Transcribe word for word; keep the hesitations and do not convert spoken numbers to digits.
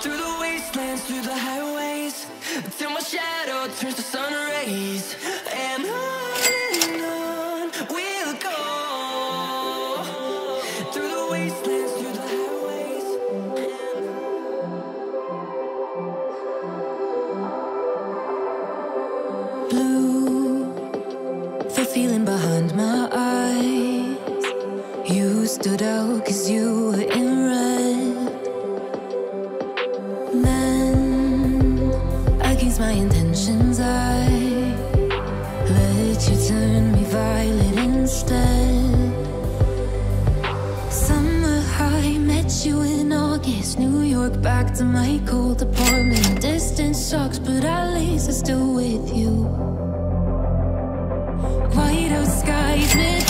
Through the wastelands, through the highways, till my shadow turns to sun rays. And on and on we'll go, through the wastelands, through the highways. Blue, the feeling behind my eyes. You stood out 'cause you were in red. Against my intentions, I let you turn me violet instead. Summer high, met you in August, New York, back to my cold apartment. Distance sucks, but at least I'm still with you. White out skies,